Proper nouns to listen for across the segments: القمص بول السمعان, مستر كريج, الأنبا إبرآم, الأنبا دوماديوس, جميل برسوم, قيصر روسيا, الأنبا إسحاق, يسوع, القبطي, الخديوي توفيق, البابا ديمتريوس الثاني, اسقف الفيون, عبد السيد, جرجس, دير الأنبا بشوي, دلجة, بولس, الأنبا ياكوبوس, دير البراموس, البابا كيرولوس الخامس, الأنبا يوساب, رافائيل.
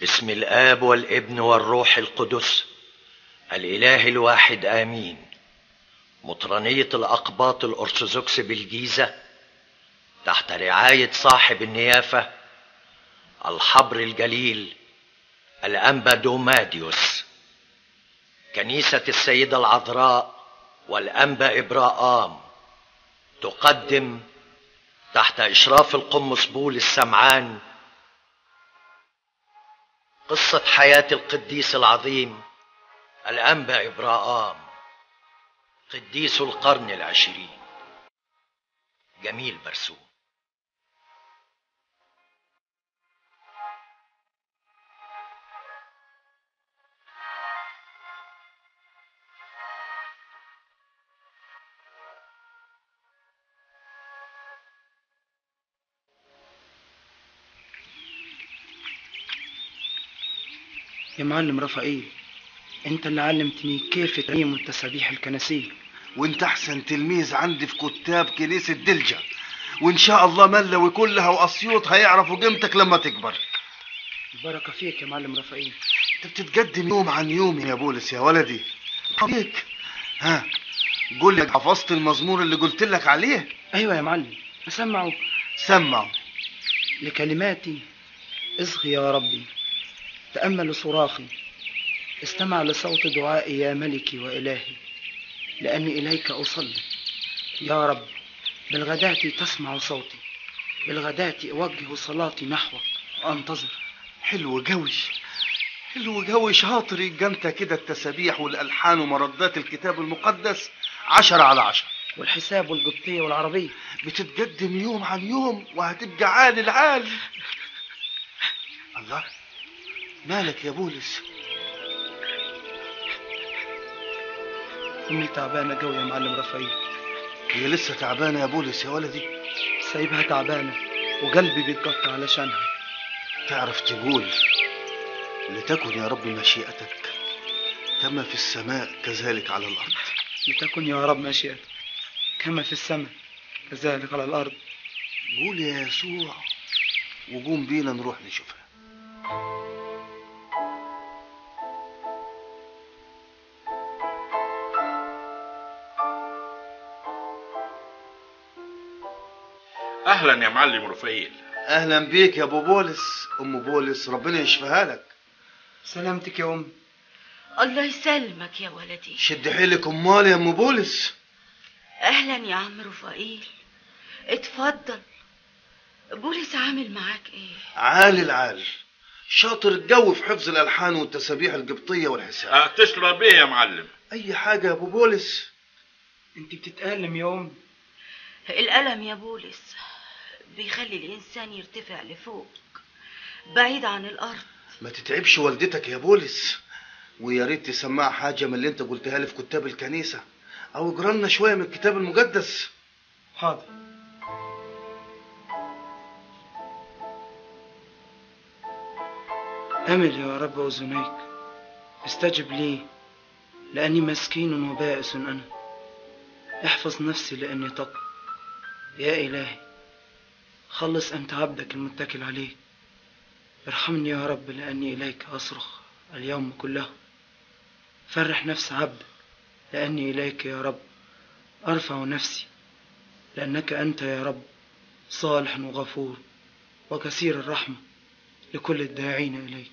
باسم الآب والابن والروح القدس الإله الواحد آمين. مطرانية الأقباط الأرثوذكس بالجيزة تحت رعاية صاحب النيافة الحبر الجليل الأنبا دوماديوس، كنيسة السيدة العذراء والأنبا إبرآم تقدم تحت إشراف القمص بول السمعان قصة حياة القديس العظيم الأنبا إبرآم قديس القرن العشرين. جميل برسوم. يا معلم رافائيل، انت اللي علمتني كيف ترنيم التسابيح الكنسيه، وانت احسن تلميذ عندي في كتاب كنيسه دلجه، وان شاء الله ملوي كلها واسيوط هيعرفوا قيمتك لما تكبر. البركه فيك يا معلم رافائيل، انت بتتقدم يوم عن يوم يا بولس يا ولدي حبيبك. ها قول لي، حفظت المزمور اللي قلت لك عليه؟ ايوه يا معلم. سمعوا لكلماتي، اصغي يا ربي، تأمل صراخي، استمع لصوت دعائي يا ملكي وإلهي، لأني إليك أصلي يا رب. بالغداة تسمع صوتي، بالغداة أوجه صلاتي نحوك وأنتظر. حلو جوي شاطر الجنة كده. التسابيح والألحان ومردات الكتاب المقدس 10/10، والحساب والقبطية والعربية. بتتقدم يوم عن يوم وهتبقى عالي العال. الله، مالك يا بولس؟ أمي تعبانة قوي يا معلم رافائيل. هي لسه تعبانة يا بولس يا ولدي؟ سايبها تعبانة وقلبي بيتقطع علشانها. تعرف تقول لتكن يا رب مشيئتك كما في السماء كذلك على الأرض. لتكن يا رب مشيئتك كما في السماء كذلك على الأرض. قول يا يسوع وقوم بينا نروح نشوفها. اهلا يا معلم رافائيل. اهلا بيك يا ابو بولس. ام بولس ربنا يشفيها لك. سلامتك يا ام. الله يسلمك يا ولدي. شد حيلك امال يا ام بولس. اهلا يا عم رافائيل، اتفضل. بولس عامل معاك ايه؟ عالي العال، شاطر الجو في حفظ الالحان والتسابيح القبطيه والحساب. تشرب ايه يا معلم؟ اي حاجه يا ابو بولس. انت بتتالم يا ام. الالم يا بولس بيخلي الإنسان يرتفع لفوق بعيد عن الأرض. ما تتعبش والدتك يا بولس، ويا ريت تسمع حاجة من اللي أنت قلتها لي في كتاب الكنيسة، أو اجرالنا شوية من الكتاب المقدس. حاضر. أمل يا رب أذنيك، استجب لي لأني مسكين وبائس أنا. احفظ نفسي لأني تقي يا إلهي. خلص أنت عبدك المتكل عليك. ارحمني يا رب لأني إليك أصرخ اليوم كله. فرح نفس عبدك لأني إليك يا رب أرفع نفسي، لأنك أنت يا رب صالح وغفور وكثير الرحمة لكل الداعين إليك.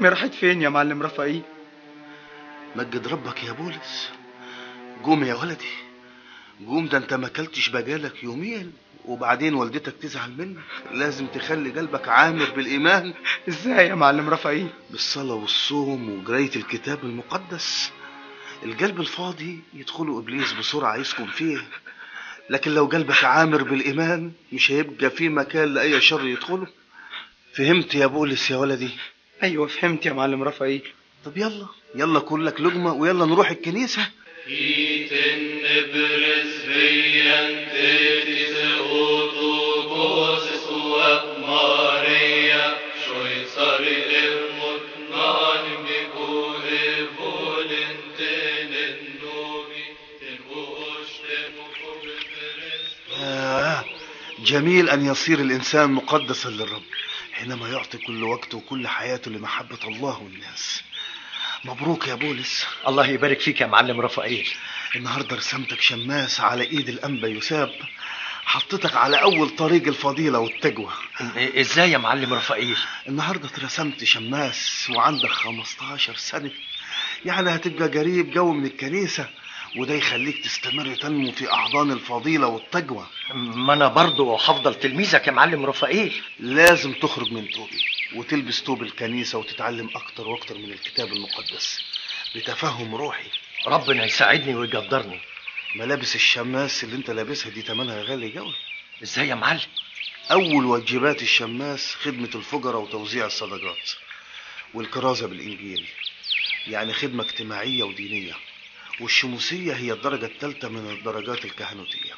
أمي راحت فين يا معلم رافائيل؟ مجد ربك يا بولس. قوم يا ولدي قوم، ده انت ما اكلتش بقالك يومين، وبعدين والدتك تزعل منك. لازم تخلي قلبك عامر بالإيمان. ازاي يا معلم رافائيل؟ بالصلاة والصوم وقراية الكتاب المقدس. القلب الفاضي يدخله إبليس بسرعة يسكن فيه، لكن لو قلبك عامر بالإيمان مش هيبقى فيه مكان لأي شر يدخله. فهمت يا بولس يا ولدي؟ ايوه فهمت يا معلم رافائيل. طب يلا كلك لقمه ويلا نروح الكنيسه. جميل أن يصير الإنسان مقدسا للرب حينما يعطي كل وقته وكل حياته لمحبة الله والناس. مبروك يا بولس. الله يبارك فيك يا معلم رافائيل. النهاردة رسمتك شماس على إيد الأنبا يوساب، حطتك على أول طريق الفضيلة والتجوة. إزاي يا معلم رافائيل؟ النهاردة رسمت شماس وعندك 15 سنة، يعني هتبقى قريب جو من الكنيسة، وده يخليك تستمر تنمو في أحضان الفضيلة والتجوة. ما أنا برضو هفضل تلميذك يا معلم رافائيل. لازم تخرج من توبي وتلبس توب الكنيسة وتتعلم أكتر وأكتر من الكتاب المقدس بتفهم روحي. ربنا يساعدني ويقدرني. ملابس الشماس اللي انت لابسها دي تمنها غالي جوي. ازاي يا معلم؟ اول واجبات الشماس خدمة الفقراء وتوزيع الصدقات والكرازة بالانجيل، يعني خدمة اجتماعية ودينية. والشموسية هي الدرجة الثالثة من الدرجات الكهنوتية.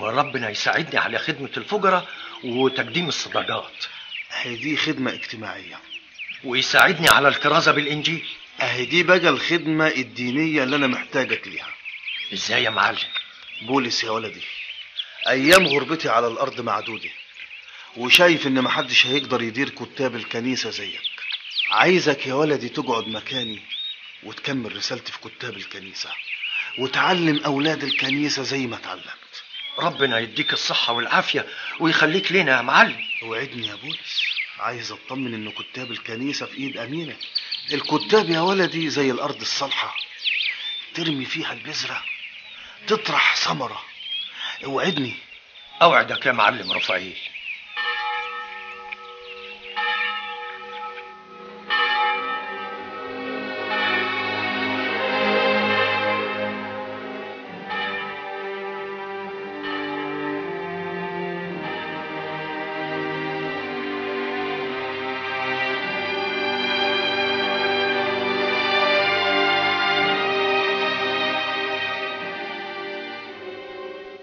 ربنا يساعدني على خدمة الفقراء وتقديم الصدقات، هي دي خدمة اجتماعية، ويساعدني على الكرازة بالانجيل، اهي دي بقى الخدمة الدينية اللي انا محتاجك ليها. ازاي يا معلم؟ بولس يا ولدي، ايام غربتي على الارض معدودة، وشايف ان محدش هيقدر يدير كتاب الكنيسة زيك. عايزك يا ولدي تقعد مكاني وتكمل رسالتي في كتاب الكنيسة وتعلم اولاد الكنيسة زي ما اتعلمت. ربنا يديك الصحة والعافية ويخليك لنا يا معلم. وعدني يا بولس، عايز اطمن ان كتاب الكنيسة في ايد امينة. الكتاب يا ولدي زي الارض الصالحة، ترمي فيها البذرة تطرح ثمرة. اوعدني. اوعدك يا معلم رافائيل.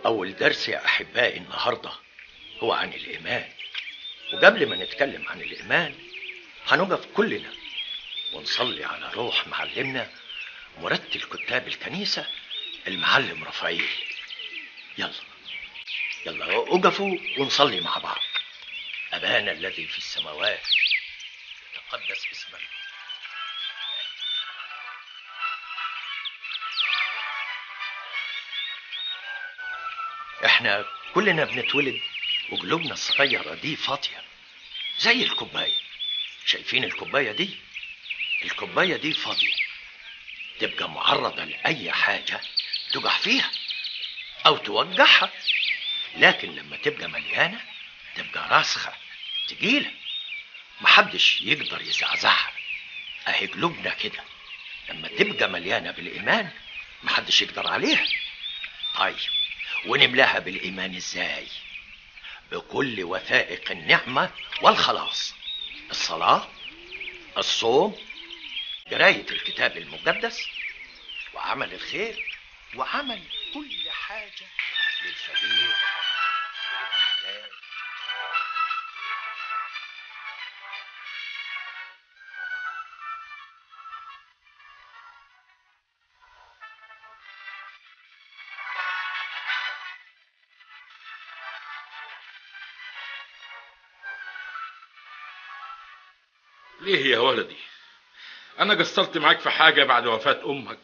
أول درس يا أحبائي النهاردة هو عن الإيمان، وقبل ما نتكلم عن الإيمان هنقف كلنا ونصلي على روح معلمنا مرتل كتاب الكنيسة المعلم رافائيل. يلا أقفوا ونصلي مع بعض. أبانا الذي في السماوات، تقدس اسمك. احنا كلنا بنتولد وقلوبنا الصغيرة دي فاضية زي الكوباية. شايفين الكوباية دي؟ الكوباية دي فاضية، تبقى معرضة لأي حاجة تجح فيها أو توجعها، لكن لما تبقى مليانة تبقى راسخة تقيلة محدش يقدر يزعزعها. أهي قلوبنا كده، لما تبقى مليانة بالإيمان محدش يقدر عليها. طيب ونملاها بالإيمان إزاي؟ بكل وثائق النعمة والخلاص، الصلاة، الصوم، قراية الكتاب المقدس، وعمل الخير، وعمل كل حاجة للفقير والمحتاج. ليه يا ولدي؟ أنا قصرت معاك في حاجة بعد وفاة أمك؟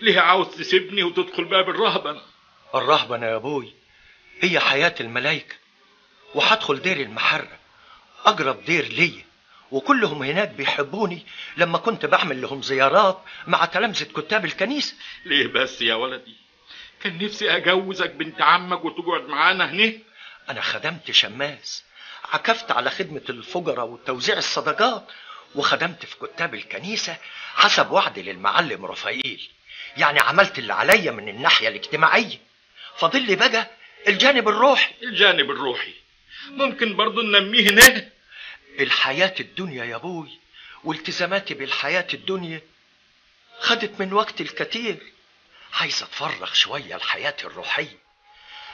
ليه عاوز تسيبني وتدخل باب الرهبنة؟ الرهبنة يا أبوي هي حياة الملايكة، وهدخل دير المحرة أقرب دير لي، وكلهم هناك بيحبوني لما كنت بعمل لهم زيارات مع تلامذة كتاب الكنيسة. ليه بس يا ولدي؟ كان نفسي أجوزك بنت عمك وتقعد معانا هنا. أنا خدمت شماس، عكفت على خدمة الفقراء وتوزيع الصدقات، وخدمت في كتاب الكنيسة حسب وعدي للمعلم رافائيل، يعني عملت اللي عليا من الناحية الاجتماعية. فاضل لي بقى الجانب الروحي. الجانب الروحي ممكن برضو ننميه هنا. الحياة الدنيا يا ابوي والتزاماتي بالحياة الدنيا خدت من وقتي الكتير. عايز اتفرغ شوية الحياة الروحية،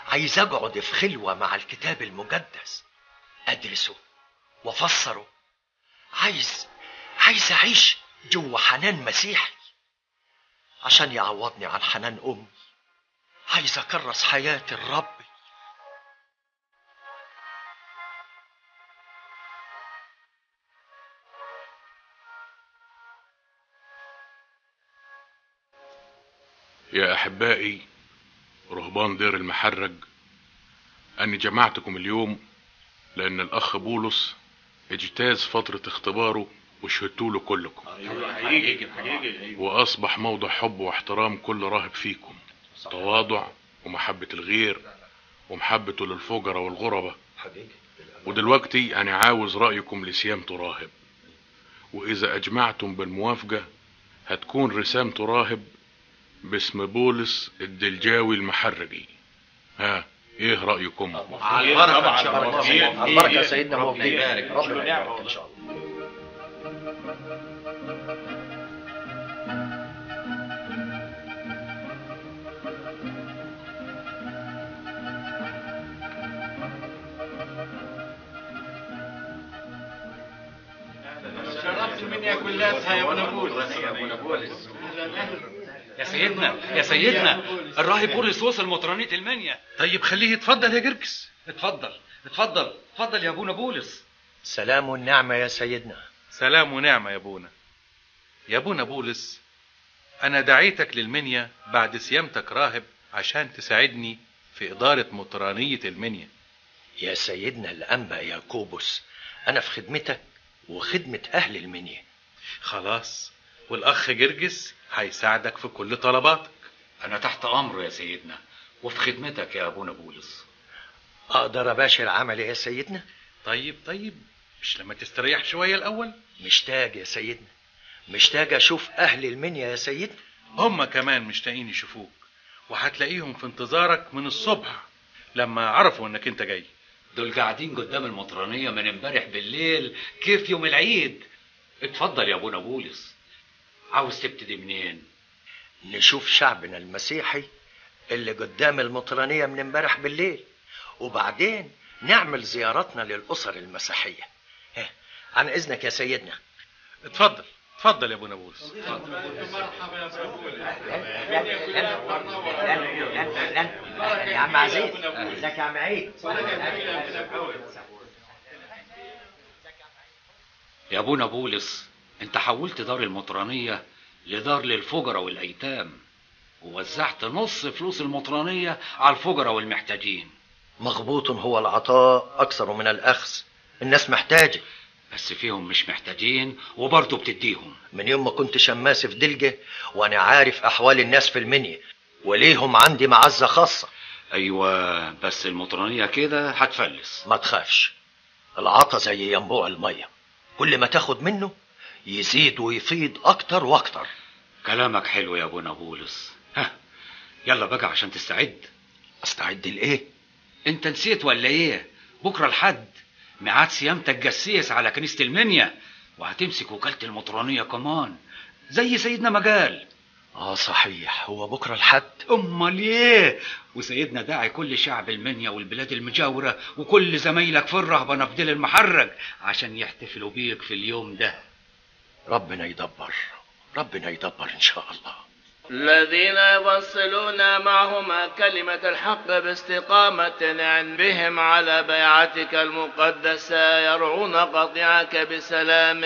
عايز اقعد في خلوة مع الكتاب المقدس أدرسه وأفسره. عايز أعيش جوه حنان مسيحي عشان يعوضني عن حنان أمي. عايز أكرس حياتي الرب. يا أحبائي رهبان دير المحرج، أني جمعتكم اليوم لأن الأخ بولس اجتاز فترة اختباره وشهدتوا له كلكم، وأصبح موضع حب واحترام كل راهب فيكم، تواضع ومحبة الغير ومحبته للفجرة والغربة. ودلوقتي أنا عاوز رأيكم لسيامة راهب، وإذا أجمعتم بالموافقة هتكون رسامة راهب باسم بولس الدلجاوي المحرجي. ها ايه رأيكم؟ على البركة يا سيدنا، ربنا يبارك، ربنا يبارك ان شاء الله. يا سيدنا الراهب بولس وصل مطرانية المنيا. طيب خليه يتفضل يا جرجس، اتفضل يا ابونا بولس. سلام ونعمة يا سيدنا. سلام ونعمة يا ابونا. يا ابونا بولس، انا دعيتك للمنيا بعد سيامتك راهب عشان تساعدني في ادارة مطرانية المنيا. يا سيدنا الانبا ياكوبوس، انا في خدمتك وخدمة اهل المنيا. خلاص، والاخ جرجس هيساعدك في كل طلباتك. انا تحت امره يا سيدنا وفي خدمتك يا ابونا بولس. اقدر اباشر عملي يا سيدنا؟ طيب مش لما تستريح شوية الاول؟ مشتاق يا سيدنا، مشتاق اشوف اهل المنيا يا سيدنا. هم كمان مشتاقين يشوفوك، وهتلاقيهم في انتظارك من الصبح لما عرفوا انك انت جاي. دول قاعدين قدام المطرانية من امبارح بالليل كيف يوم العيد. اتفضل يا ابونا بولس، عاوز تبتدي منين؟ نشوف شعبنا المسيحي اللي قدام المطرانية من امبارح بالليل، وبعدين نعمل زيارتنا للأسر المسيحية. عن إذنك يا سيدنا. اتفضل يا ابونا بولس. يا عم عزيز، ازيك يا عم عيد؟ يا ابونا بولس، انت حولت دار المطرانية لدار للفجرة والايتام، ووزعت نص فلوس المطرانية على الفجرة والمحتاجين. مغبوط هو العطاء اكثر من الاخذ، الناس محتاجة بس فيهم مش محتاجين وبرضه بتديهم. من يوم ما كنت شماس في دلجة وانا عارف احوال الناس في المنيا، وليهم عندي معزة خاصة. ايوه بس المطرانية كده هتفلس. ما تخافش، العطا زي ينبوع المية، كل ما تاخد منه يزيد ويفيض اكتر واكتر. كلامك حلو يا ابونا بولس. ها يلا بقى عشان تستعد. استعد لايه؟ انت نسيت ولا ايه؟ بكره الحد ميعاد سيامتك جسيس على كنيسة المنيا، وهتمسك وكالة المطرانية كمان زي سيدنا ما قال. صحيح، هو بكره الحد. امال ايه؟ وسيدنا داعي كل شعب المنيا والبلاد المجاورة وكل زمايلك في الرهبنة في دير المحرج عشان يحتفلوا بيك في اليوم ده. ربنا يدبر ان شاء الله. الذين يوصلون معهما كلمة الحق باستقامة عن بهم على بيعتك المقدسة يرعون قطيعك بسلام.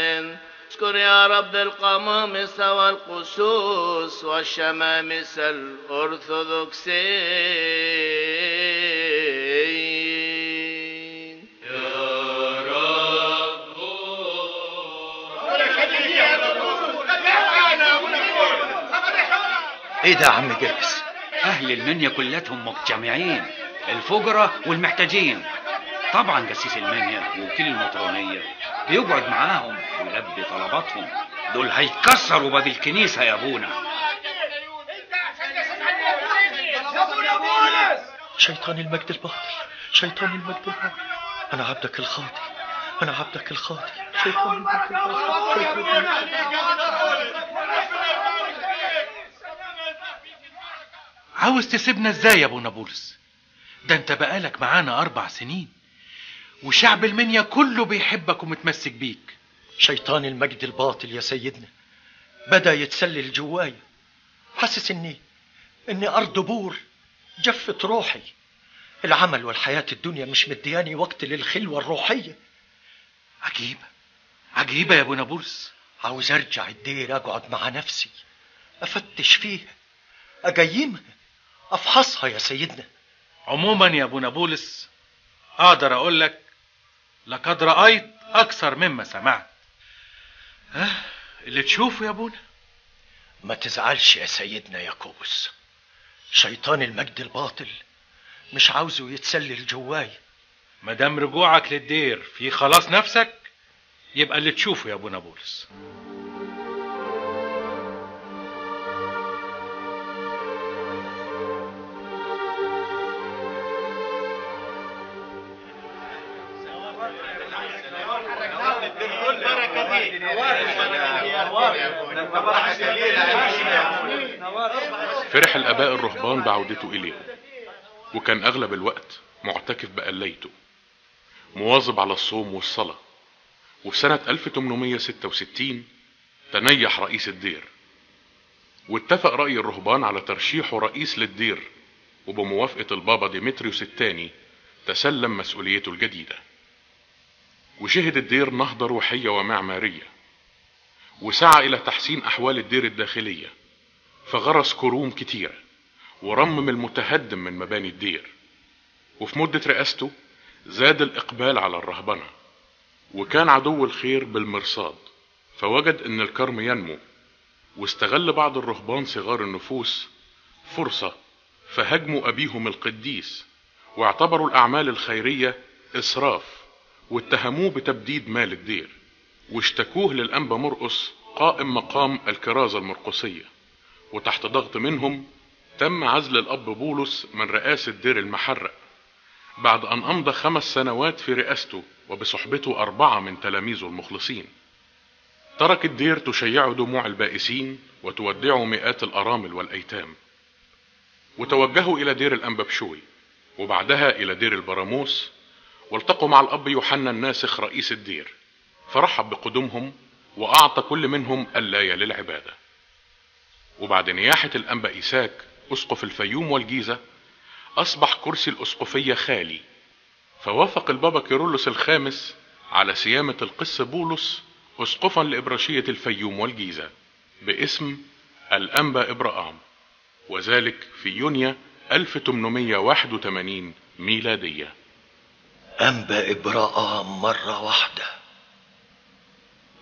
اشكر يا رب القمامس والقسوس والشمامس الأرثوذكسيين. يا رب ايه ده يا عم جرجس؟ اهل المنيا كلاتهم مجتمعين، الفجرة والمحتاجين. طبعا جسيس المنيا ووكيل المطرانية بيقعد معاهم ويلبي طلباتهم. دول هيكسروا باب الكنيسة يا ابونا. شيطان المجد الباطل، انا عبدك الخاطي. عاوز تسيبنا ازاي يا ابونا بولس؟ ده انت بقالك معانا 4 سنين، وشعب المنيا كله بيحبك ومتمسك بيك. شيطان المجد الباطل يا سيدنا بدأ يتسلل جوايا، حاسس اني ارض بور، جفت روحي. العمل والحياة الدنيا مش مدياني وقت للخلوة الروحية. عجيبة يا ابونا بولس. عاوز ارجع الدير اقعد مع نفسي، افتش فيها، أجايم؟ أفحصها يا سيدنا. عموما يا ابونا بولس، أقدر أقول لك لقد رأيت أكثر مما سمعت. اللي تشوفه يا ابونا. ما تزعلش يا سيدنا ياكوبس، شيطان المجد الباطل مش عاوزه يتسلل جواي. مادام رجوعك للدير في خلاص نفسك، يبقى اللي تشوفه يا ابونا بولس. فرح الآباء الرهبان بعودته إليهم، وكان أغلب الوقت معتكف بقليته مواظب على الصوم والصلاة. وسنة 1866 تنيح رئيس الدير، واتفق رأي الرهبان على ترشيحه رئيس للدير، وبموافقة البابا ديمتريوس الثاني تسلم مسؤوليته الجديدة. وشهد الدير نهضة روحية ومعمارية، وسعى إلى تحسين أحوال الدير الداخلية، فغرس كروم كتيرة ورمم المتهدم من مباني الدير. وفي مدة رئاسته زاد الإقبال على الرهبنة، وكان عدو الخير بالمرصاد، فوجد أن الكرم ينمو، واستغل بعض الرهبان صغار النفوس فرصة، فهجموا أبيهم القديس، واعتبروا الأعمال الخيرية إسراف، واتهموه بتبديد مال الدير، واشتكوه للأنبا مرقس قائم مقام الكرازة المرقسية. وتحت ضغط منهم تم عزل الأب بولس من رئاسة دير المحرة، بعد أن أمضى 5 سنوات في رئاسته، وبصحبته 4 من تلاميذه المخلصين. ترك الدير تشيع دموع البائسين، وتودعه مئات الأرامل والأيتام، وتوجهوا إلى دير الأنبا بشوي، وبعدها إلى دير البراموس، والتقوا مع الأب يوحنا الناسخ رئيس الدير، فرحب بقدومهم وأعطى كل منهم الآية للعبادة. وبعد نياحة الأنبا إسحاق أسقف الفيوم والجيزة، أصبح كرسي الأسقفية خالي، فوافق البابا كيرولوس الخامس على سيامة القس بولس أسقفا لإبراشية الفيوم والجيزة باسم الأنبا إبرآم، وذلك في يونيو 1881 ميلادية. أنبا إبرآم مرة واحدة،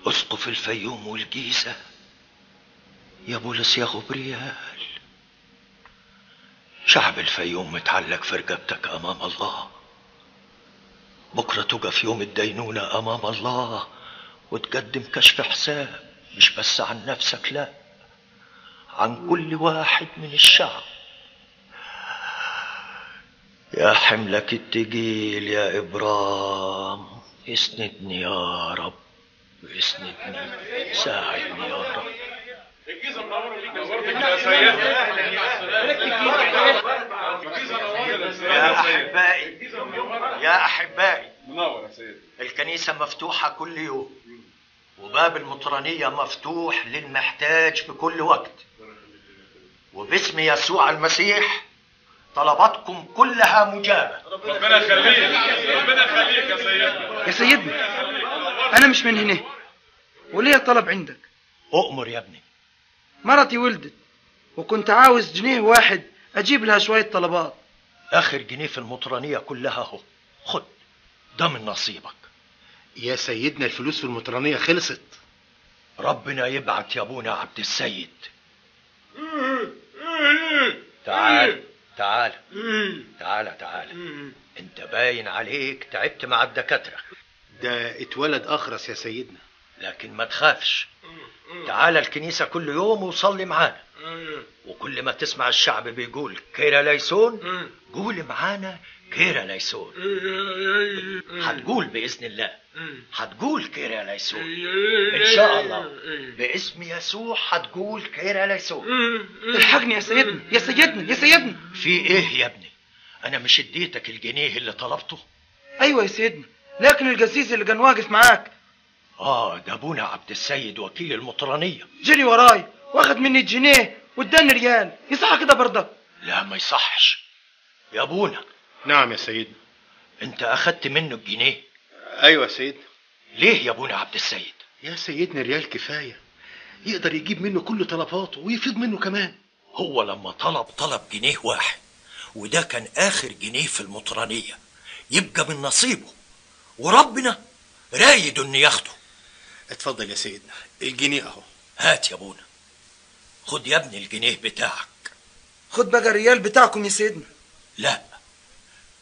أسقف الفيوم والجيزة. يا بولس يا غبريال، شعب الفيوم متعلق في رقبتك أمام الله. بكرة تقف يوم الدينونة أمام الله، وتقدم كشف حساب، مش بس عن نفسك، لا، عن كل واحد من الشعب. يا حملك التقيل يا إبرام، اسندني يا رب، اسندني، ساعدني يا رب. يا أحبائي، الكنيسة مفتوحة كل يوم، وباب المطرانية مفتوح للمحتاج في كل وقت. وباسم يسوع المسيح طلباتكم كلها مجابة. ربنا يخليك يا سيدنا، أنا مش من هنا، وليه الطلب عندك؟ أؤمر يا ابني. مرتي ولدت، وكنت عاوز جنيه واحد أجيب لها شوية طلبات. آخر جنيه في المطرانية كلها اهو، خد، ده من نصيبك. يا سيدنا الفلوس في المطرانية خلصت. ربنا يبعت يا ابونا عبد السيد. تعال، انت باين عليك تعبت مع الدكاترة. ده اتولد أخرس يا سيدنا. لكن ما تخافش، تعال الكنيسة كل يوم وصلي معانا، وكل ما تسمع الشعب بيقول كيرا ليسون قول معانا كيرا ليسون. هتقول بإذن الله، هتقول كيرا ليسون إن شاء الله، باسم يسوع هتقول كيرا ليسون. الحقني يا سيدنا. في إيه يا ابني؟ أنا مش اديتك الجنيه اللي طلبته؟ أيوة يا سيدنا، لكن الجسيس اللي كان واقف معاك. ده ابونا عبد السيد وكيل المطرانية، جري وراي واخد مني الجنيه واداني ريال. يصح كده برضه؟ لا، ما يصحش يا ابونا. نعم يا سيدنا. انت اخدت منه الجنيه؟ ايوه يا سيدنا. ليه يا ابونا عبد السيد؟ يا سيدنا ريال كفاية، يقدر يجيب منه كل طلباته ويفيض منه كمان. هو لما طلب جنيه واحد، وده كان آخر جنيه في المطرانية، يبقى من نصيبه، وربنا رايد إن ياخده. اتفضل يا سيدنا، الجنيه أهو. هات يا بونا، خد يا ابني الجنيه بتاعك. خد بقى الريال بتاعكم يا سيدنا. لا،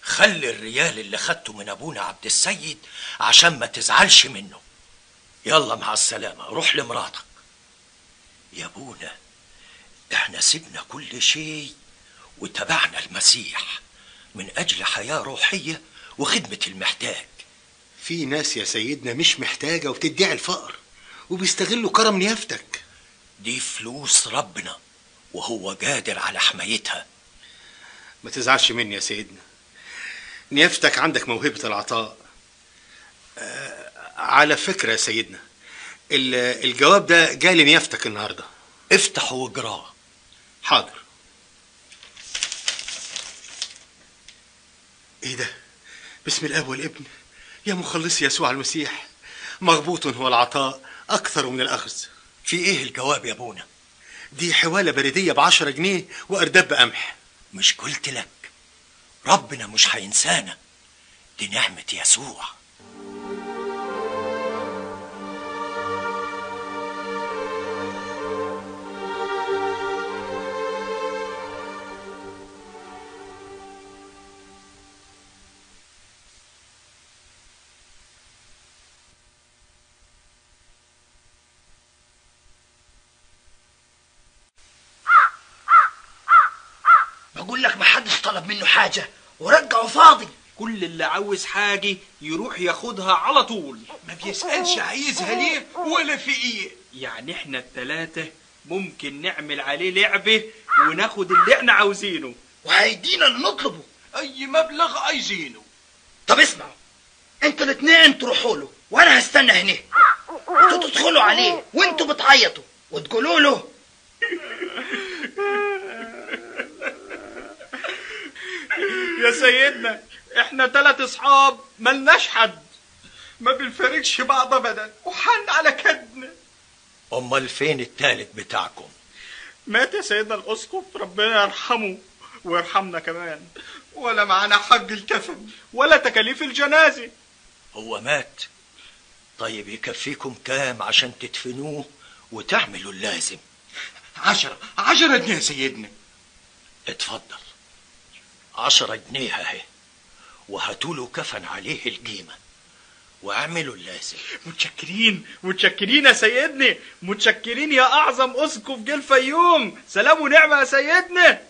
خلي الريال اللي خدته من أبونا عبد السيد عشان ما تزعلش منه. يلا مع السلامة، روح لمراتك. يا بونا، احنا سيبنا كل شيء وتبعنا المسيح من أجل حياة روحية وخدمة المحتاج. في ناس يا سيدنا مش محتاجة وبتدعي الفقر وبيستغلوا كرم نيافتك. دي فلوس ربنا وهو قادر على حمايتها. ما تزعلش مني يا سيدنا، نيافتك عندك موهبة العطاء. على فكرة يا سيدنا، الجواب ده جاي لنيافتك النهاردة. افتحه واجراه. حاضر. ايه ده؟ بسم الاب والابن يا مخلص يسوع المسيح. مغبوط هو العطاء اكثر من الاخذ. في ايه الجواب يا بونا؟ دي حواله بريديه ب10 جنيه وارداب بقمح. مش قلت لك ربنا مش هينسانا؟ دي نعمه يسوع. منه حاجة ورجعه فاضي. كل اللي عاوز حاجة يروح ياخدها على طول، ما بيسألش عايزها ليه ولا في ايه. يعني احنا ال3 ممكن نعمل عليه لعبة وناخد اللي احنا عاوزينه، وهيدينا اللي نطلبه اي مبلغ عايزينه. طب اسمعوا انتوا الاتنين، تروحوا له وانا هستنى هنا، وانتوا تدخلوا عليه وانتوا بتعيطوا وتقولوا له يا سيدنا احنا 3 اصحاب ملناش حد، ما بنفارقش بعض ابدا، وحن على كدنا. امال فين التالت بتاعكم؟ مات يا سيدنا الاسقف، ربنا يرحمه ويرحمنا كمان، ولا معانا حق الكفن ولا تكاليف الجنازه. هو مات؟ طيب يكفيكم كام عشان تدفنوه وتعملوا اللازم؟ 10 جنيه يا سيدنا. اتفضل 10 جنيه اهي، وهاتوا له كفن عليه الجيمه واعملوا اللازم. متشكرين يا سيدنا، متشكرين يا اعظم اسقف جه الفيوم. سلام ونعمه يا سيدنا.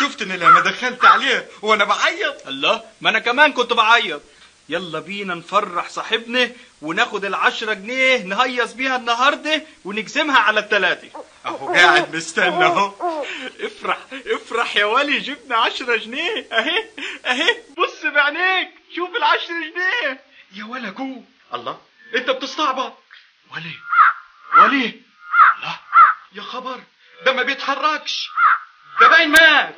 شفت ان لما دخلت عليه وانا بعيط؟ الله، ما انا كمان كنت بعيط. يلا بينا نفرح صاحبنا وناخد 10 جنيه نهيص بيها النهارده ونجزمها على ال3. اهو قاعد مستنى اهو. افرح افرح يا ولي، جبنا 10 جنيه اهي اهي، بص بعينيك شوف 10 جنيه يا ولا جو. الله، انت بتستعبط. ولي الله، يا خبر، ده ما بيتحركش، ده باين مات.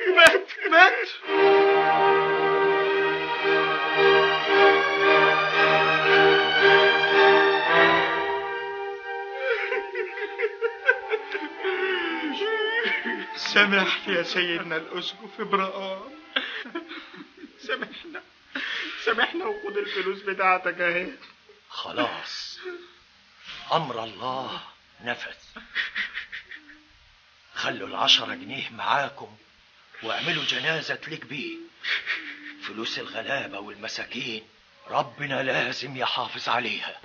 سامحنا يا سيدنا الاسقف ابراهام، سامحنا وخد الفلوس بتاعتك اهي. خلاص، امر الله نفذ. خلوا 10 جنيه معاكم واعملوا جنازه ليك بيه. فلوس الغلابه والمساكين ربنا لازم يحافظ عليها.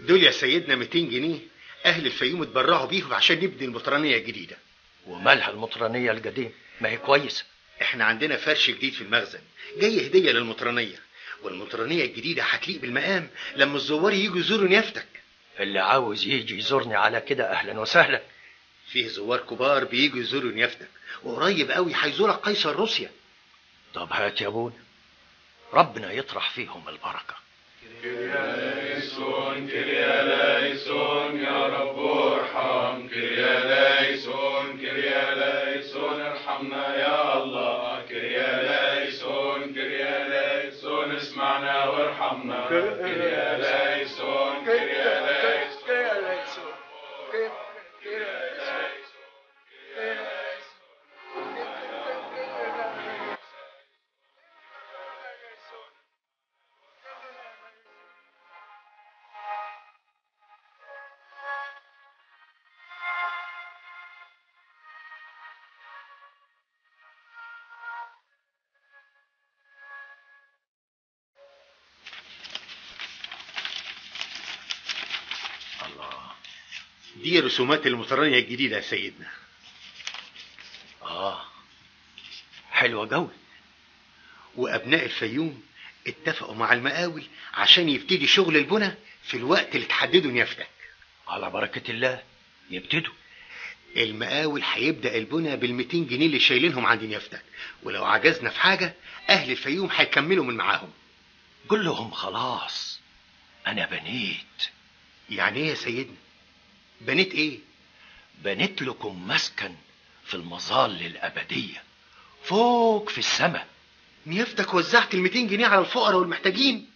دول يا سيدنا 200 جنيه اهل الفيوم اتبرعوا بيهم عشان نبني المطرانيه الجديده. ومالها المطرانيه القديمه؟ ما هي كويسه. احنا عندنا فرش جديد في المخزن جاي هديه للمطرانيه، والمطرانيه الجديده هتليق بالمقام لما الزوار يجوا يزوروا نيافتك. اللي عاوز يجي يزورني على كده اهلا وسهلا. فيه زوار كبار بيجوا يزوروا نيافتك، وقريب قوي هيزورك قيصر روسيا. طب هات يا بونا، ربنا يطرح فيهم البركة. كرياليسون يا رب ارحم، كرياليسون ارحمنا يا الله، كرياليسون اسمعنا وارحمنا، دي رسومات المطرانية الجديدة يا سيدنا. حلوة جوي. وأبناء الفيوم اتفقوا مع المقاول عشان يبتدي شغل البنى في الوقت اللي تحدده نيافتك. على بركة الله يبتدوا. المقاول هيبدأ البنى بالمتين جنيه اللي شايلينهم عند نيافتك، ولو عجزنا في حاجة أهل الفيوم هيكملوا من معاهم. قل لهم خلاص أنا بنيت. يعني إيه يا سيدنا؟ بنيت ايه؟ بنيت لكم مسكن في المظال الابديه فوق في السماء. نيافتك وزعت المتين جنيه على الفقراء والمحتاجين.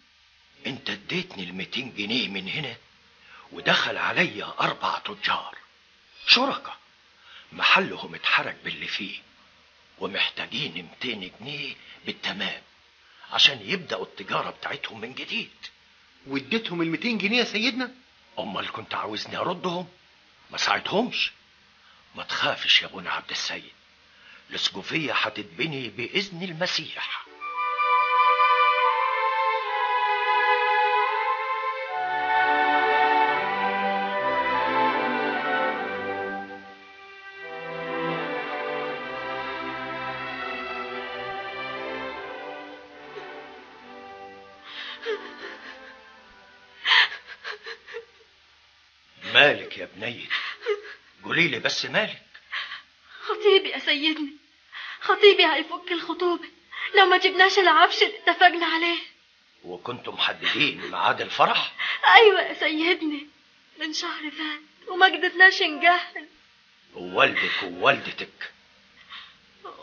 انت اديتني المتين جنيه من هنا، ودخل عليا 4 تجار شركة محلهم اتحرك باللي فيه، ومحتاجين 200 جنيه بالتمام عشان يبداوا التجاره بتاعتهم من جديد. واديتهم ال200 جنيه يا سيدنا؟ امال كنت عاوزني اردهم؟ ما ساعدهمش. ما تخافش يا ابونا عبد السيد، الاسقفيه هتتبني باذن المسيح. مالك يا بنيتي؟ قوليلي بس مالك. خطيبي يا سيدني، خطيبي هيفك الخطوبة لو ما جبناش العفش اللي اتفقنا عليه. وكنتم محددين ميعاد الفرح؟ ايوه يا سيدني، من شهر فات وما قدرناش نجهز. ووالدك ووالدتك؟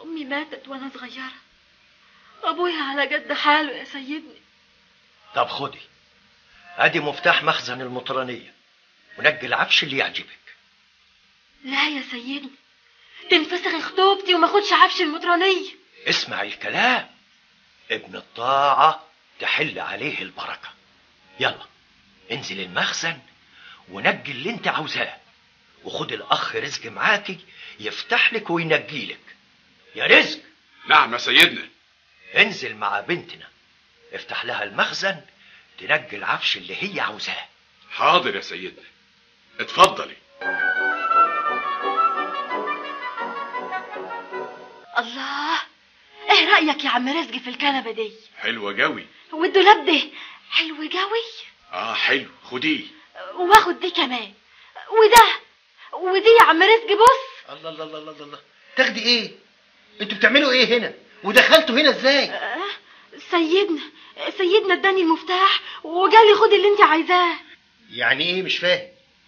امي ماتت وانا صغيرة، ابويا على جد حاله يا سيدني. طب خدي، ادي مفتاح مخزن المطرانية ونجي العفش اللي يعجبك. لا يا سيدنا، تنفسخ خطوبتي وما اخدش عفش المطرانية. اسمع الكلام، ابن الطاعة تحل عليه البركة. يلا انزل المخزن ونجي اللي انت عاوزاه، وخد الاخ رزق معاكي يفتح لك وينجي لك. يا رزق. نعم يا سيدنا. انزل مع بنتنا، افتح لها المخزن تنجي العفش اللي هي عاوزاه. حاضر يا سيدنا، اتفضلي. الله، ايه رأيك يا عم رزقي في الكنبة دي؟ حلوة جوي. والدولاب ده حلو جوي. حلو، خديه. واخد دي كمان، وده ودي يا عم رزقي. بص. الله الله الله الله الله، تاخدي ايه؟ انتوا بتعملوا ايه هنا؟ ودخلتوا هنا ازاي؟ سيدنا اداني المفتاح وجالي خد اللي انت عايزاه. يعني ايه؟ مش فاهم.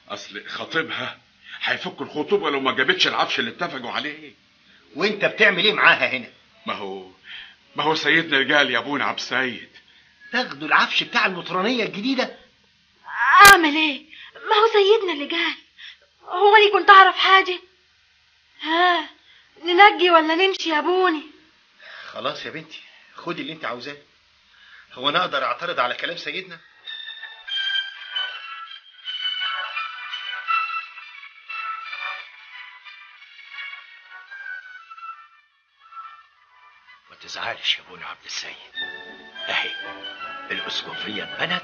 اصل خطيبها هيفك الخطوبه لو ما جابتش العفش اللي اتفقوا عليه. وانت بتعمل ايه معاها هنا؟ ما هو سيدنا الجال يا ابونا عبد السيد، تاخدوا العفش بتاع المطرانيه الجديده. اعمل ايه؟ ما هو سيدنا اللي جال، هو اللي كنت اعرف حاجه. ها، ننجي ولا نمشي يا ابوني؟ خلاص يا بنتي، خدي اللي انت عاوزاه. هو انا اقدر اعترض على كلام سيدنا؟ تزعلش يا ابونا عبد السيد، اهي الاسقفيه اتبنت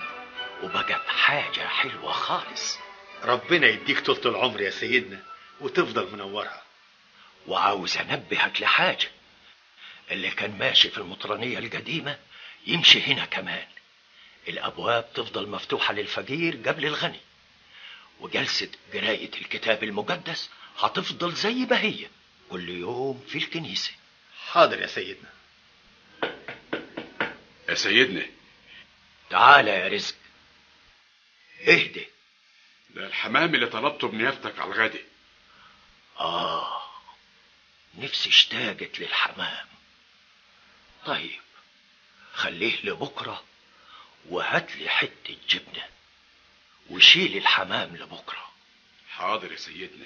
وبقت حاجه حلوه خالص. ربنا يديك طولة العمر يا سيدنا وتفضل منورها. وعاوز انبهك لحاجه، اللي كان ماشي في المطرانيه القديمه يمشي هنا كمان. الابواب تفضل مفتوحه للفقير قبل الغني، وجلسه قرايه الكتاب المقدس هتفضل زي ما هي كل يوم في الكنيسه. حاضر يا سيدنا. يا سيدنا. تعال يا رزق. اهدى. ده الحمام اللي طلبته بنيافتك على الغدا. نفسي اشتاقت للحمام. طيب خليه لبكرة وهاتلي حتة جبنة وشيل الحمام لبكرة. حاضر يا سيدنا.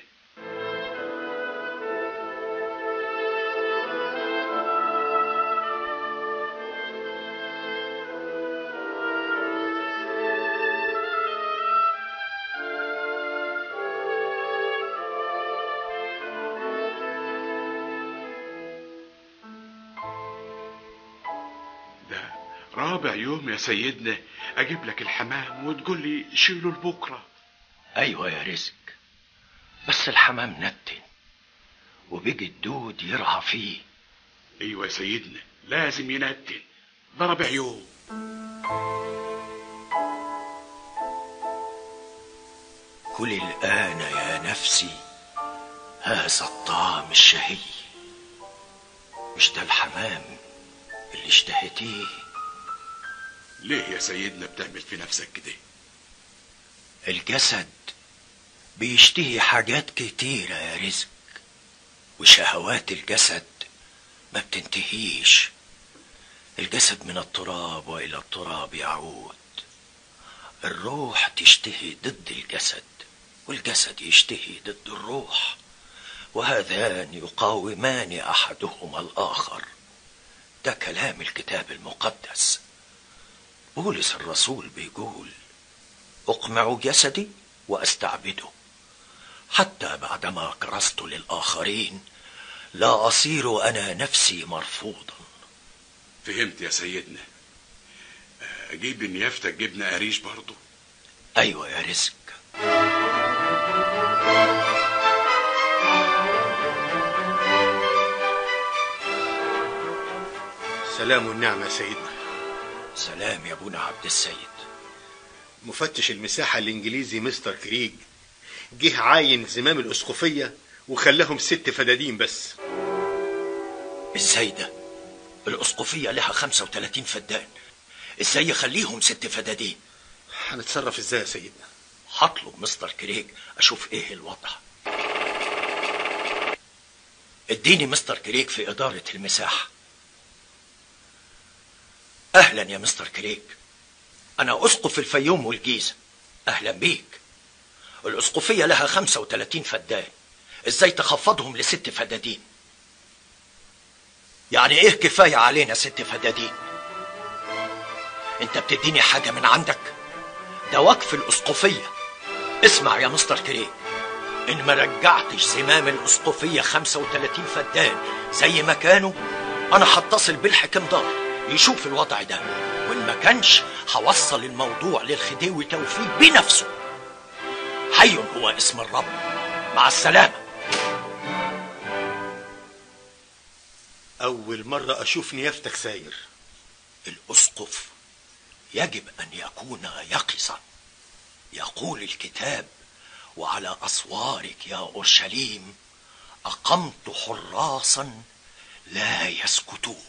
رابع يوم يا سيدنا اجيب لك الحمام وتقول لي شيله لبكره. ايوه يا رزق، بس الحمام نتن وبيجي الدود يرعى فيه. ايوه يا سيدنا لازم ينتن، ده رابع يوم. كل الان يا نفسي هذا الطعام الشهي. مش ده الحمام اللي اشتهيتيه؟ ليه يا سيدنا بتعمل في نفسك كده؟ الجسد بيشتهي حاجات كتيرة يا رزق، وشهوات الجسد ما بتنتهيش. الجسد من التراب وإلى التراب يعود. الروح تشتهي ضد الجسد والجسد يشتهي ضد الروح، وهذان يقاومان أحدهما الآخر. ده كلام الكتاب المقدس. بولس الرسول بيقول: أقمع جسدي وأستعبده حتى بعدما كرست للآخرين لا أصير أنا نفسي مرفوضا. فهمت يا سيدنا. أجيب نيافتك جبنة قريش برضو؟ أيوة يا رزق. سلام والنعمة يا سيدنا. سلام يا ابونا عبد السيد. مفتش المساحة الانجليزي مستر كريج جه عاين زمام الاسقفية وخلاهم 6 فدادين بس. ازاي ده؟ الاسقفية لها 35 فدان، ازاي يخليهم 6 فدادين؟ هنتصرف ازاي يا سيدنا؟ هطلب مستر كريج اشوف ايه الوضع. اديني مستر كريج في ادارة المساحة. أهلا يا مستر كريج، أنا أسقف الفيوم والجيزة. أهلا بيك. الأسقفية لها 35 فدان، إزاي تخفضهم 6 فدادين؟ يعني إيه كفاية علينا 6 فدادين؟ أنت بتديني حاجة من عندك؟ ده وقف الأسقفية. اسمع يا مستر كريج، إن ما رجعتش زمام الأسقفية 35 فدان زي ما كانوا، أنا هتصل بالحكم دار يشوف الوضع ده، وإن ما كانش هوصل الموضوع للخديوي توفيق بنفسه. حي هو اسم الرب. مع السلامة. أول مرة أشوف نيافتك ساير. الأسقف يجب أن يكون يقظا. يقول الكتاب: وعلى أسوارك يا أورشليم أقمت حراسا لا يسكتون.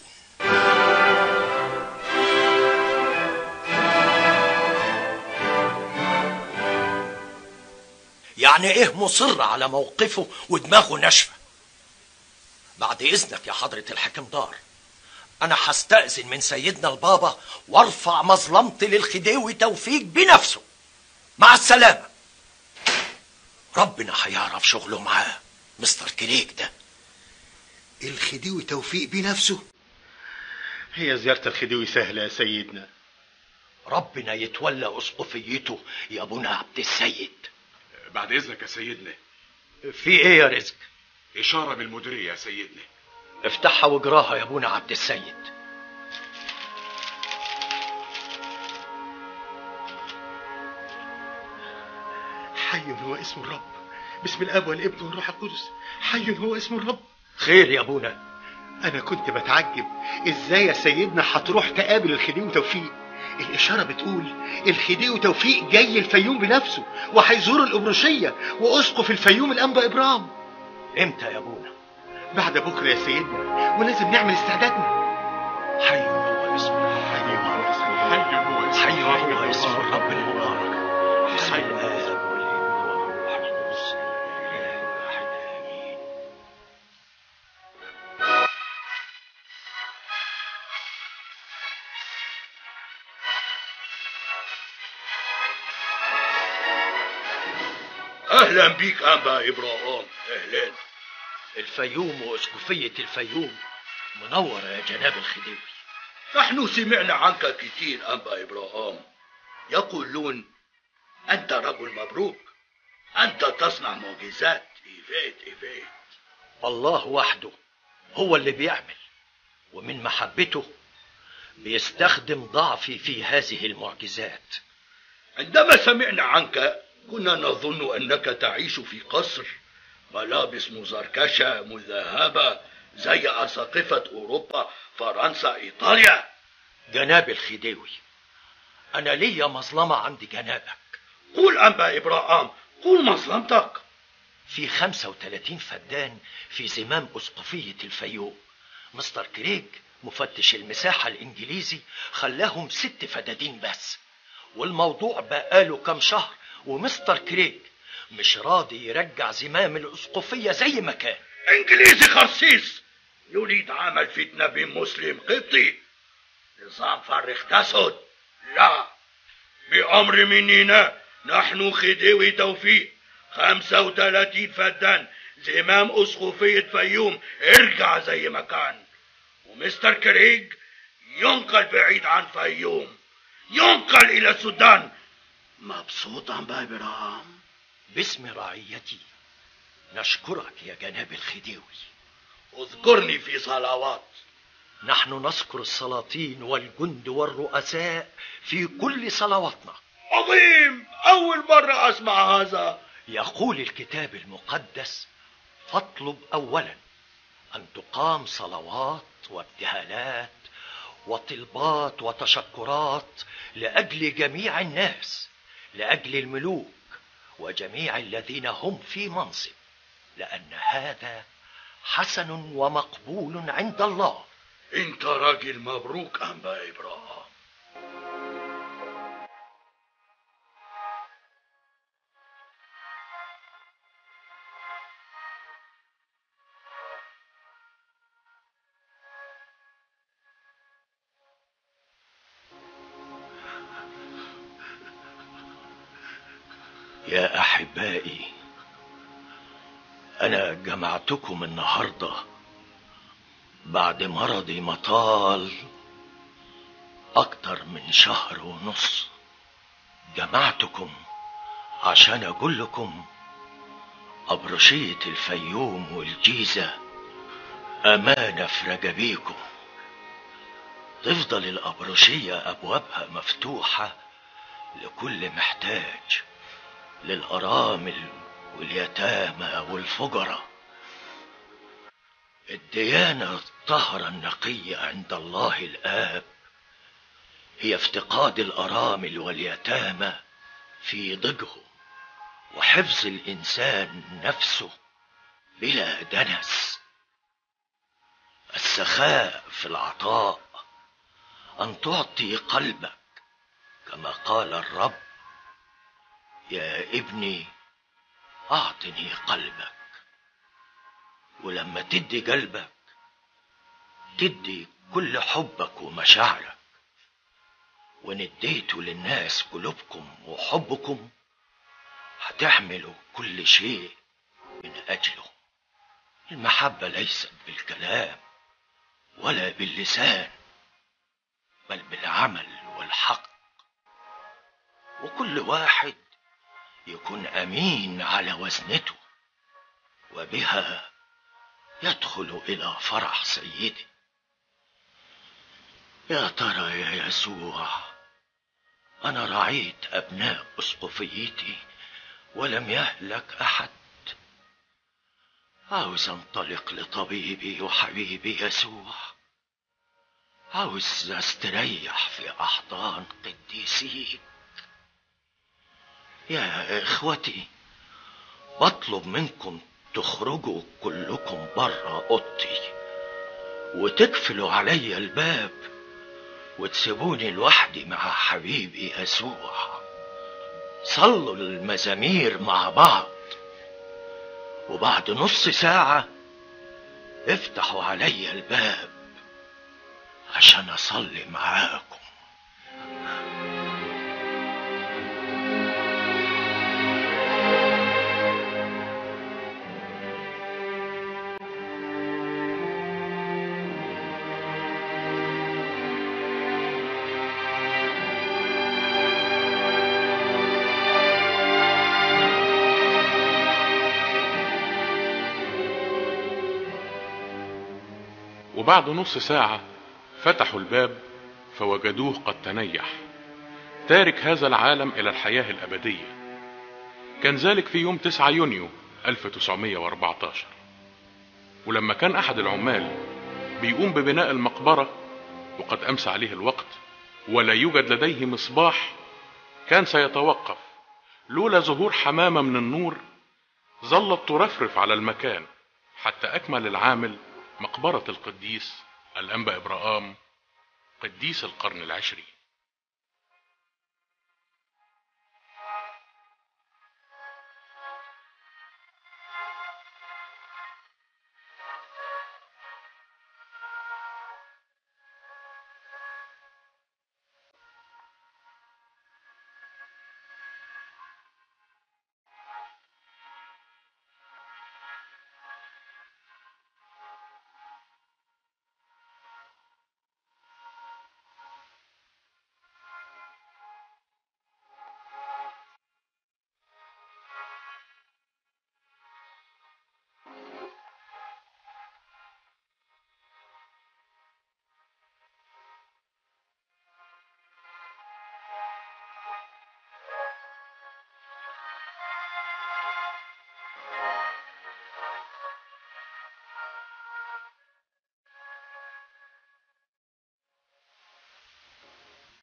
يعني ايه مصر على موقفه ودماغه ناشفه؟ بعد اذنك يا حضره الحاكم دار، انا هستاذن من سيدنا البابا وارفع مظلمتي للخديوي توفيق بنفسه. مع السلامه. ربنا هيعرف شغله معاه مستر كريج. ده الخديوي توفيق بنفسه؟ هي زياره الخديوي سهله يا سيدنا. ربنا يتولى اسقفيته يا ابونا عبد السيد. بعد اذنك يا سيدنا. في ايه يا رزق؟ اشاره من المديريه يا سيدنا. افتحها واجراها يا ابونا عبد السيد. حي هو اسم الرب. بسم الاب والابن والروح القدس. حي هو اسم الرب. خير يا ابونا. انا كنت بتعجب ازاي يا سيدنا هتروح تقابل الخديوي توفيق. الإشارة بتقول الخديوي توفيق جاي الفيوم بنفسه وهيزور القبرصية وأسقف الفيوم الأنبا إبرآم. إمتى يا أبونا؟ بعد بكرة يا سيدنا، ولازم نعمل استعدادنا. حي هو اسم الرب. حي هو اسم الرب المبارك. حي الآب والابن والروح القدس الإله واحد آمين. أهلا بيك أنبا إبرآم. أهلا. الفيوم وأسقفية الفيوم منورة يا جناب الخديوي. نحن سمعنا عنك كتير أنبا إبرآم، يقولون أنت رجل مبروك، أنت تصنع معجزات. إيفيت الله وحده هو اللي بيعمل، ومن محبته بيستخدم ضعفي في هذه المعجزات. عندما سمعنا عنك كنا نظن أنك تعيش في قصر، ملابس مزركشة مذهبة زي أساقفة أوروبا، فرنسا، إيطاليا. جناب الخديوي، أنا ليا مظلمة عند جنابك. قول أنبا إبرآم، قول مظلمتك. في 35 فدان في زمام أسقفية الفيوم، مستر كريج مفتش المساحة الإنجليزي خلاهم 6 فدادين بس، والموضوع بقاله كم شهر، ومستر كريج مش راضي يرجع زمام الأسقفية زي ما كان. إنجليزي خرسيس يريد عمل فتنة بين مسلم قبطي، نظام فرخ تسد. لا، بأمر مننا نحن خديوي توفيق 35 فدان زمام أسقفية فيوم ارجع زي ما كان، ومستر كريج ينقل بعيد عن فيوم، ينقل إلى السودان. مبسوط أنبا إبرآم؟ باسم رعيتي نشكرك يا جناب الخديوي. اذكرني في صلوات. نحن نذكر السلاطين والجند والرؤساء في كل صلواتنا. عظيم، أول مرة أسمع هذا. يقول الكتاب المقدس: فاطلب أولا أن تقام صلوات وابتهالات وطلبات وتشكرات لأجل جميع الناس، لأجل الملوك وجميع الذين هم في منصب، لأن هذا حسن ومقبول عند الله. انت راجل مبروك أنبا إبرآم. يا أحبائي، أنا جمعتكم النهاردة بعد مرضي ما طال أكتر من شهر ونص. جمعتكم عشان أقول لكم أبرشية الفيوم والجيزة أمانة في رجبيكم. تفضل الأبرشية أبوابها مفتوحة لكل محتاج، للأرامل واليتامى والفقراء. الديانة الطاهرة النقية عند الله الآب هي افتقاد الأرامل واليتامى في ضجهم، وحفظ الإنسان نفسه بلا دنس. السخاء في العطاء أن تعطي قلبك، كما قال الرب: يا ابني أعطني قلبك. ولما تدي قلبك تدي كل حبك ومشاعرك. وإن اديتوا للناس قلوبكم وحبكم هتحملوا كل شيء من أجله. المحبة ليست بالكلام ولا باللسان، بل بالعمل والحق، وكل واحد يكون أمين على وزنته، وبها يدخل إلى فرح سيدي. يا ترى يا يسوع، أنا رعيت أبناء أسقفيتي ولم يهلك أحد. عاوز أنطلق لطبيبي وحبيبي يسوع، عاوز أستريح في أحضان قديسيك. يا إخوتي، بطلب منكم تخرجوا كلكم برا أوضتي وتقفلوا علي الباب وتسيبوني لوحدي مع حبيبي يسوع. صلوا المزامير مع بعض، وبعد نص ساعة افتحوا علي الباب عشان اصلي معاكم. وبعد نص ساعة فتحوا الباب فوجدوه قد تنيح، تارك هذا العالم إلى الحياة الأبدية. كان ذلك في يوم 9 يونيو 1914. ولما كان أحد العمال بيقوم ببناء المقبرة وقد أمس عليه الوقت ولا يوجد لديه مصباح، كان سيتوقف لولا ظهور حمامة من النور ظلت ترفرف على المكان حتى أكمل العامل مقبرة القديس الأنبا إبرآم قديس القرن 20.